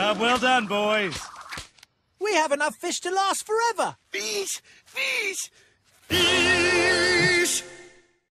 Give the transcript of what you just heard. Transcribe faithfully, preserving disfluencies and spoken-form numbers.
Job well done, boys. We have enough fish to last forever. Fish! Fish! Fish!